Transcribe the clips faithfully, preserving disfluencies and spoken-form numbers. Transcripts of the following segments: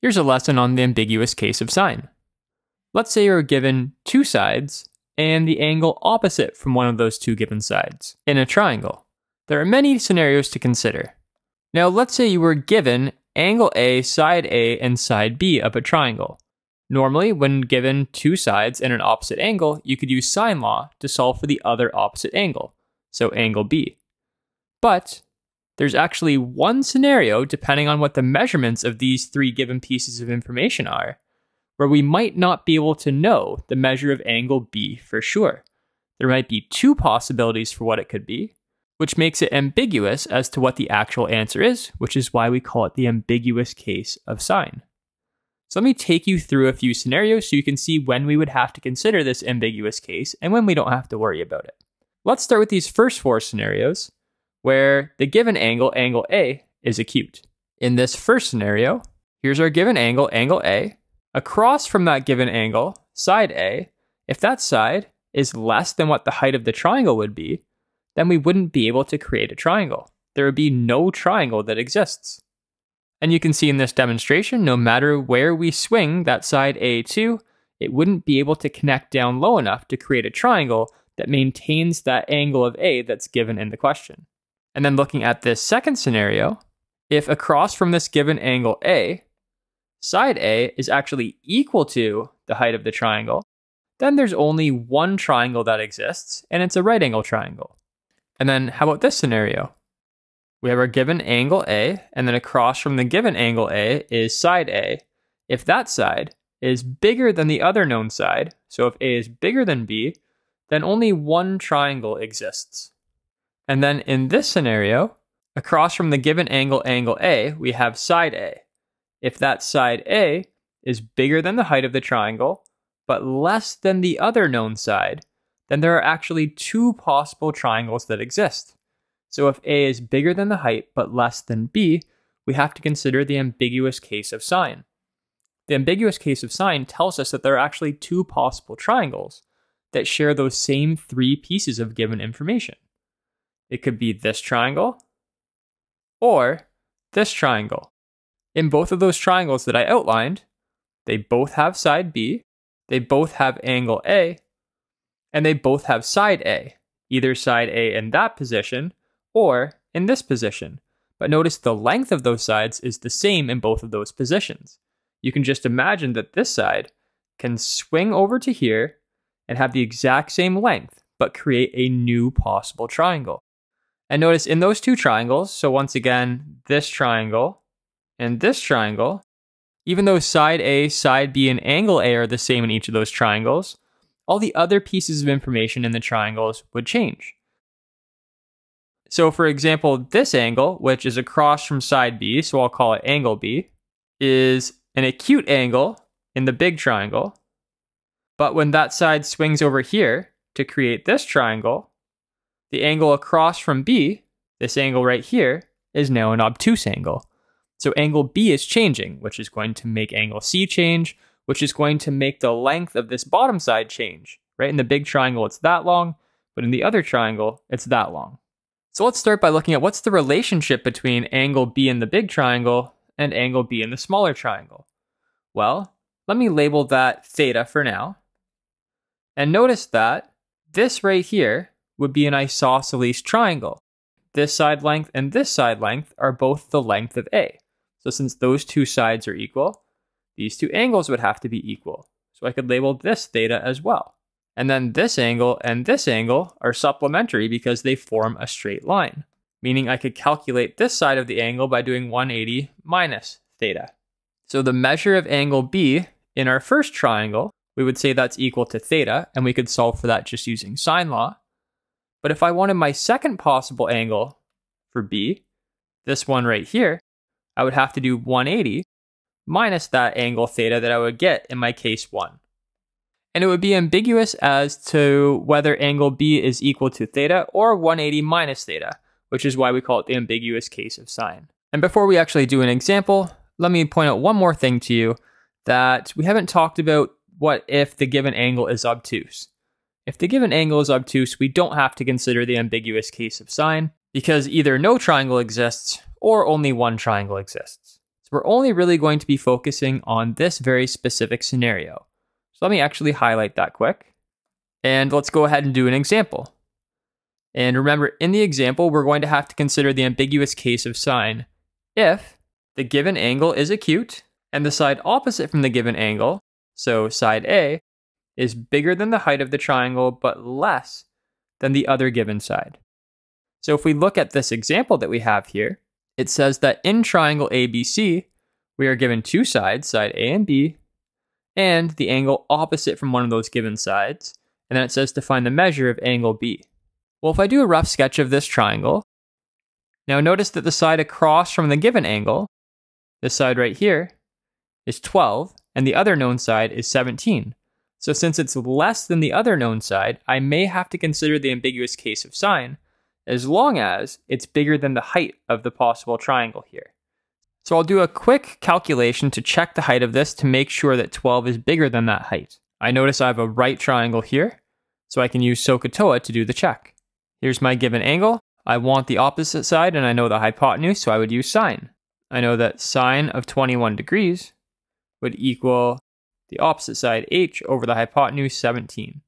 Here's a lesson on the ambiguous case of sine. Let's say you're given two sides and the angle opposite from one of those two given sides in a triangle. There are many scenarios to consider. Now let's say you were given angle A, side A, and side B of a triangle. Normally, when given two sides and an opposite angle, you could use sine law to solve for the other opposite angle, so angle B. But there's actually one scenario, depending on what the measurements of these three given pieces of information are, where we might not be able to know the measure of angle B for sure. There might be two possibilities for what it could be, which makes it ambiguous as to what the actual answer is, which is why we call it the ambiguous case of sine. So let me take you through a few scenarios so you can see when we would have to consider this ambiguous case and when we don't have to worry about it. Let's start with these first four scenarios where the given angle, angle A, is acute. In this first scenario, here's our given angle, angle A. Across from that given angle, side A, if that side is less than what the height of the triangle would be, then we wouldn't be able to create a triangle. There would be no triangle that exists. And you can see in this demonstration, no matter where we swing that side A to, it wouldn't be able to connect down low enough to create a triangle that maintains that angle of A that's given in the question. And then looking at this second scenario, if across from this given angle A, side A is actually equal to the height of the triangle, then there's only one triangle that exists, and it's a right angle triangle. And then how about this scenario? We have our given angle A, and then across from the given angle A is side A. If that side is bigger than the other known side, so if A is bigger than B, then only one triangle exists. And then in this scenario, across from the given angle, angle A, we have side A. If that side A is bigger than the height of the triangle, but less than the other known side, then there are actually two possible triangles that exist. So if A is bigger than the height but less than B, we have to consider the ambiguous case of sine. The ambiguous case of sine tells us that there are actually two possible triangles that share those same three pieces of given information. It could be this triangle or this triangle. In both of those triangles that I outlined, they both have side B, they both have angle A, and they both have side A, either side A in that position or in this position. But notice the length of those sides is the same in both of those positions. You can just imagine that this side can swing over to here and have the exact same length, but create a new possible triangle. And notice in those two triangles, so once again, this triangle and this triangle, even though side A, side B, and angle A are the same in each of those triangles, all the other pieces of information in the triangles would change. So for example, this angle, which is across from side B, so I'll call it angle B, is an acute angle in the big triangle. But when that side swings over here to create this triangle, the angle across from B, this angle right here, is now an obtuse angle. So angle B is changing, which is going to make angle C change, which is going to make the length of this bottom side change, right? In the big triangle, it's that long, but in the other triangle, it's that long. So let's start by looking at what's the relationship between angle B in the big triangle and angle B in the smaller triangle. Well, let me label that theta for now. And notice that this right here would be an isosceles triangle. This side length and this side length are both the length of A. So since those two sides are equal, these two angles would have to be equal. So I could label this theta as well. And then this angle and this angle are supplementary because they form a straight line, meaning I could calculate this side of the angle by doing one eighty minus theta. So the measure of angle B in our first triangle, we would say that's equal to theta, and we could solve for that just using sine law. But if I wanted my second possible angle for B, this one right here, I would have to do one eighty minus that angle theta that I would get in my case one. And it would be ambiguous as to whether angle B is equal to theta or one eighty minus theta, which is why we call it the ambiguous case of sine. And before we actually do an example, let me point out one more thing to you that we haven't talked about. What if the given angle is obtuse? If the given angle is obtuse, we don't have to consider the ambiguous case of sine because either no triangle exists or only one triangle exists. So we're only really going to be focusing on this very specific scenario. So let me actually highlight that quick. And let's go ahead and do an example. And remember, in the example, we're going to have to consider the ambiguous case of sine if the given angle is acute and the side opposite from the given angle, so side A, is bigger than the height of the triangle but less than the other given side. So if we look at this example that we have here, it says that in triangle A B C, we are given two sides, side A and B, and the angle opposite from one of those given sides, and then it says to find the measure of angle B. Well, if I do a rough sketch of this triangle, now notice that the side across from the given angle, this side right here, is twelve, and the other known side is seventeen. So since it's less than the other known side, I may have to consider the ambiguous case of sine, as long as it's bigger than the height of the possible triangle here. So I'll do a quick calculation to check the height of this to make sure that twelve is bigger than that height. I notice I have a right triangle here, so I can use sohcahtoa to do the check. Here's my given angle. I want the opposite side, and I know the hypotenuse, so I would use sine. I know that sine of twenty-one degrees would equal the opposite side, h, over the hypotenuse, seventeen.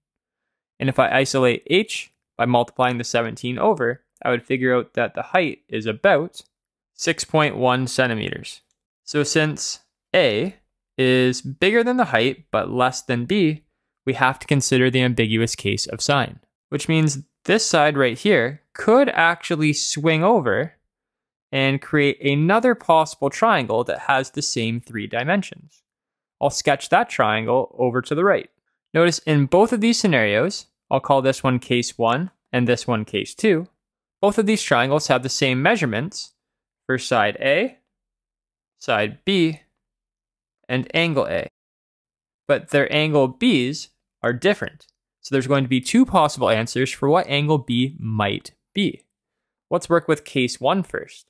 And if I isolate h by multiplying the seventeen over, I would figure out that the height is about six point one centimeters. So since A is bigger than the height but less than B, we have to consider the ambiguous case of sine, which means this side right here could actually swing over and create another possible triangle that has the same three dimensions. I'll sketch that triangle over to the right. Notice in both of these scenarios, I'll call this one case one and this one case two. Both of these triangles have the same measurements for side A, side B, and angle A. But their angle B's are different. So there's going to be two possible answers for what angle B might be. Let's work with case one first.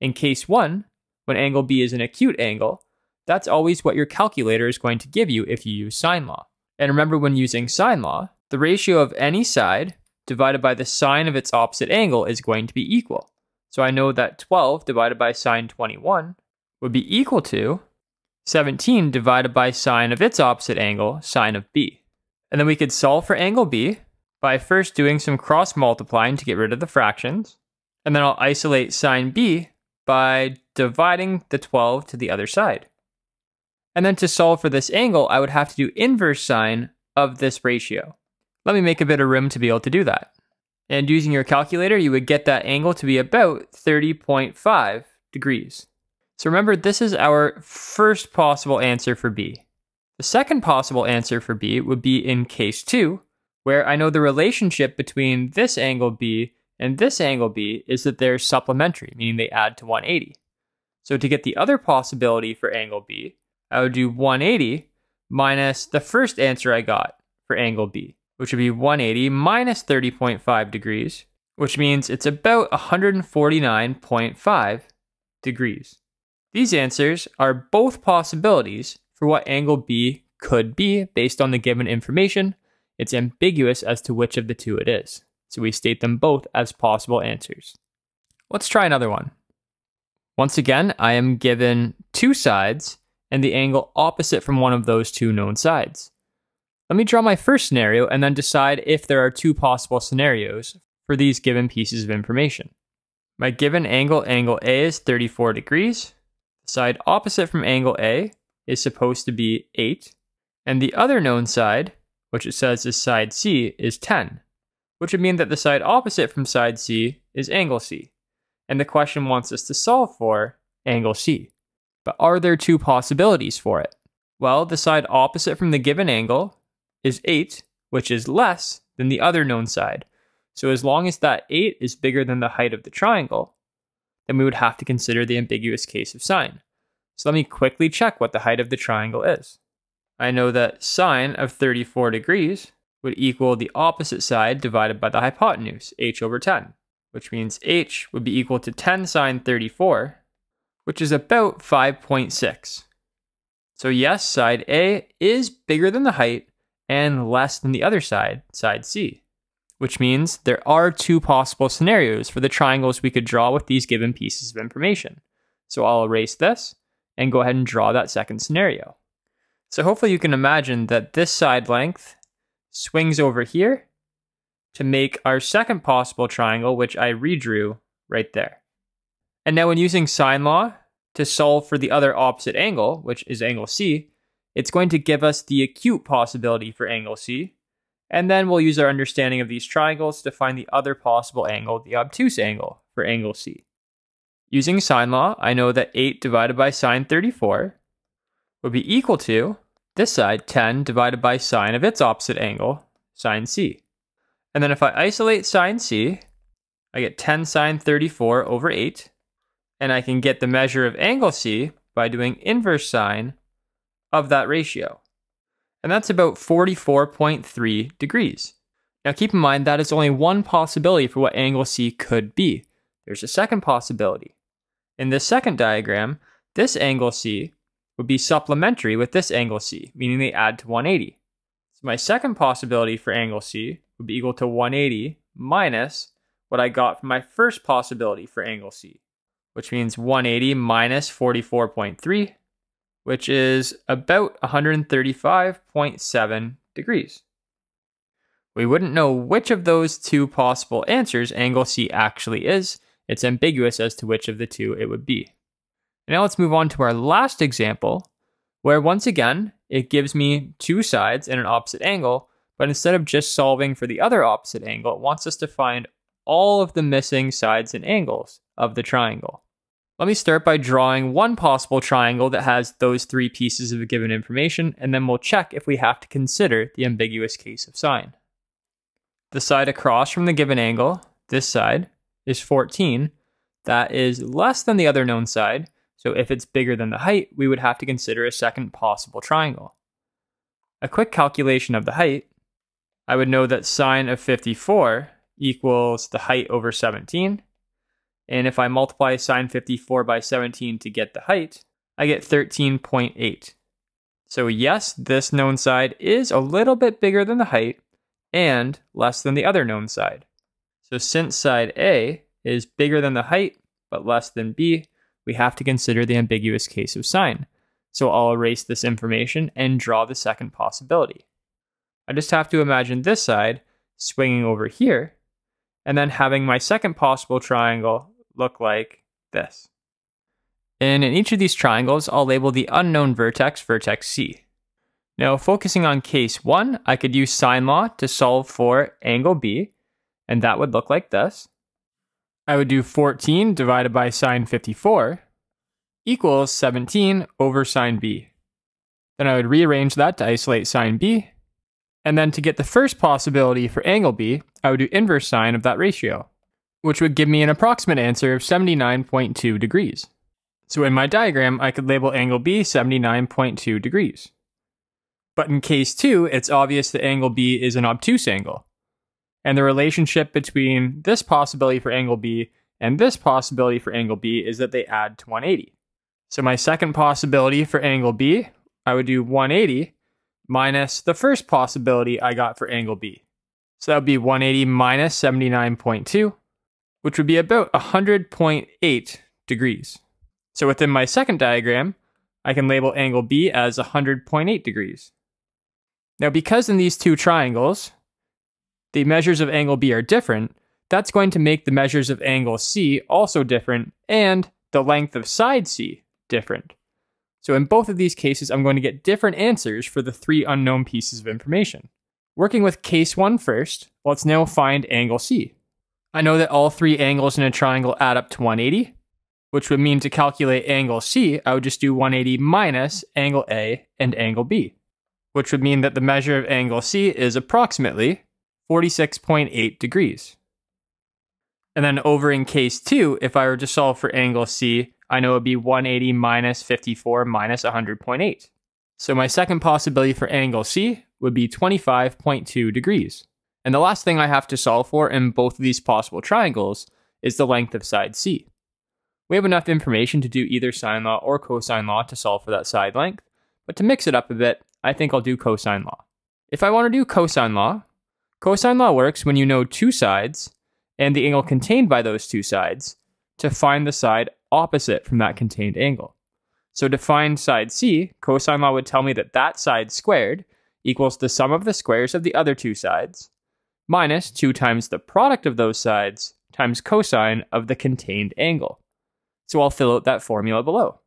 In case one, when angle B is an acute angle, that's always what your calculator is going to give you if you use sine law. And remember, when using sine law, the ratio of any side divided by the sine of its opposite angle is going to be equal. So I know that twelve divided by sine twenty-one would be equal to seventeen divided by sine of its opposite angle, sine of B. And then we could solve for angle B by first doing some cross multiplying to get rid of the fractions. And then I'll isolate sine B by dividing the twelve to the other side. And then to solve for this angle, I would have to do inverse sine of this ratio. Let me make a bit of room to be able to do that. And using your calculator, you would get that angle to be about thirty point five degrees. So remember, this is our first possible answer for B. The second possible answer for B would be in case two, where I know the relationship between this angle B and this angle B is that they're supplementary, meaning they add to one eighty. So to get the other possibility for angle B, I would do one eighty minus the first answer I got for angle B, which would be one eighty minus thirty point five degrees, which means it's about one hundred forty-nine point five degrees. These answers are both possibilities for what angle B could be based on the given information. It's ambiguous as to which of the two it is. So we state them both as possible answers. Let's try another one. Once again, I am given two sides and the angle opposite from one of those two known sides. Let me draw my first scenario and then decide if there are two possible scenarios for these given pieces of information. My given angle, angle A, is thirty-four degrees. The side opposite from angle A is supposed to be eight. And the other known side, which it says is side C, is ten, which would mean that the side opposite from side C is angle C. And the question wants us to solve for angle C. But are there two possibilities for it? Well, the side opposite from the given angle is eight, which is less than the other known side. So as long as that eight is bigger than the height of the triangle, then we would have to consider the ambiguous case of sine. So let me quickly check what the height of the triangle is. I know that sine of thirty-four degrees would equal the opposite side divided by the hypotenuse, h over ten, which means h would be equal to ten sine thirty-four, which is about five point six. So yes, side A is bigger than the height and less than the other side, side C, which means there are two possible scenarios for the triangles we could draw with these given pieces of information. So I'll erase this and go ahead and draw that second scenario. So hopefully you can imagine that this side length swings over here to make our second possible triangle, which I redrew right there. And now when using sine law to solve for the other opposite angle, which is angle C, it's going to give us the acute possibility for angle C. And then we'll use our understanding of these triangles to find the other possible angle, the obtuse angle, for angle C. Using sine law, I know that eight divided by sine thirty-four would be equal to, this side, ten divided by sine of its opposite angle, sine C. And then if I isolate sine C, I get ten sine thirty-four over eight, and I can get the measure of angle C by doing inverse sine of that ratio. And that's about forty-four point three degrees. Now keep in mind that is only one possibility for what angle C could be. There's a second possibility. In this second diagram, this angle C would be supplementary with this angle C, meaning they add to one eighty. So my second possibility for angle C would be equal to one eighty minus what I got from my first possibility for angle C, which means one eighty minus forty-four point three. which is about one hundred thirty-five point seven degrees. We wouldn't know which of those two possible answers angle C actually is. It's ambiguous as to which of the two it would be. And now let's move on to our last example, where once again, it gives me two sides and an opposite angle, but instead of just solving for the other opposite angle, it wants us to find all of the missing sides and angles of the triangle. Let me start by drawing one possible triangle that has those three pieces of the given information, and then we'll check if we have to consider the ambiguous case of sine. The side across from the given angle, this side, is fourteen. That is less than the other known side, so if it's bigger than the height, we would have to consider a second possible triangle. A quick calculation of the height, I would know that sine of fifty-four equals the height over seventeen. And if I multiply sine fifty-four by seventeen to get the height, I get thirteen point eight. So yes, this known side is a little bit bigger than the height and less than the other known side. So since side A is bigger than the height but less than B, we have to consider the ambiguous case of sine. So I'll erase this information and draw the second possibility. I just have to imagine this side swinging over here and then having my second possible triangle look like this. And in each of these triangles, I'll label the unknown vertex, vertex C. Now focusing on case one, I could use sine law to solve for angle B, and that would look like this. I would do fourteen divided by sine fifty-four equals seventeen over sine B. Then I would rearrange that to isolate sine B, and then to get the first possibility for angle B, I would do inverse sine of that ratio, which would give me an approximate answer of seventy-nine point two degrees. So in my diagram, I could label angle B seventy-nine point two degrees. But in case two, it's obvious that angle B is an obtuse angle. And the relationship between this possibility for angle B and this possibility for angle B is that they add to one eighty. So my second possibility for angle B, I would do one eighty minus the first possibility I got for angle B. So that would be one eighty minus seventy-nine point two, which would be about one hundred point eight degrees. So within my second diagram, I can label angle B as one hundred point eight degrees. Now because in these two triangles, the measures of angle B are different, that's going to make the measures of angle C also different and the length of side C different. So in both of these cases, I'm going to get different answers for the three unknown pieces of information. Working with case one first, let's now find angle C. I know that all three angles in a triangle add up to one eighty, which would mean to calculate angle C, I would just do one eighty minus angle A and angle B, which would mean that the measure of angle C is approximately forty-six point eight degrees. And then over in case two, if I were to solve for angle C, I know it would be one eighty minus fifty-four minus one hundred point eight. So my second possibility for angle C would be twenty-five point two degrees. And the last thing I have to solve for in both of these possible triangles is the length of side C. We have enough information to do either sine law or cosine law to solve for that side length, but to mix it up a bit, I think I'll do cosine law. If I want to do cosine law, cosine law works when you know two sides and the angle contained by those two sides to find the side opposite from that contained angle. So to find side C, Kosaima would tell me that that side squared equals the sum of the squares of the other two sides, minus two times the product of those sides times cosine of the contained angle. So I'll fill out that formula below.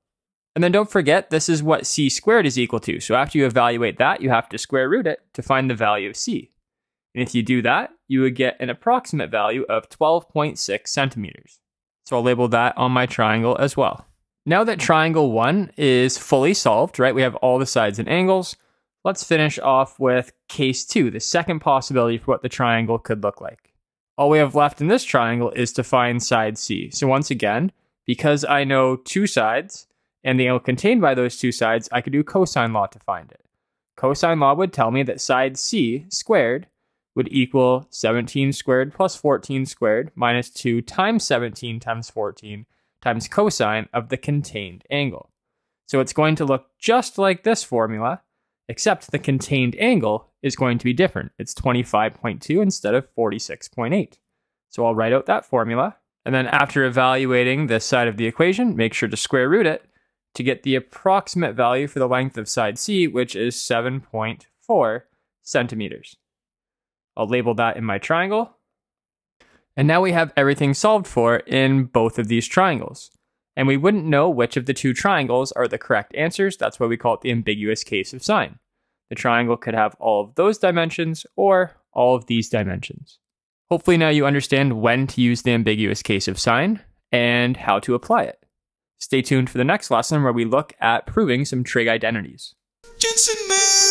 And then don't forget, this is what c squared is equal to. So after you evaluate that, you have to square root it to find the value of c. And if you do that, you would get an approximate value of twelve point six centimeters. So I'll label that on my triangle as well. Now that triangle one is fully solved, right? We have all the sides and angles. Let's finish off with case two, the second possibility for what the triangle could look like. All we have left in this triangle is to find side c. So once again, because I know two sides and the angle contained by those two sides, I could do cosine law to find it. Cosine law would tell me that side c squared would equal seventeen squared plus fourteen squared minus two times seventeen times fourteen times cosine of the contained angle. So it's going to look just like this formula, except the contained angle is going to be different. It's twenty-five point two instead of forty-six point eight. So I'll write out that formula. And then after evaluating this side of the equation, make sure to square root it to get the approximate value for the length of side C, which is seven point four centimeters. I'll label that in my triangle. And now we have everything solved for in both of these triangles. And we wouldn't know which of the two triangles are the correct answers. That's why we call it the ambiguous case of sign. The triangle could have all of those dimensions or all of these dimensions. Hopefully now you understand when to use the ambiguous case of sign and how to apply it. Stay tuned for the next lesson where we look at proving some trig identities. Jensen Man!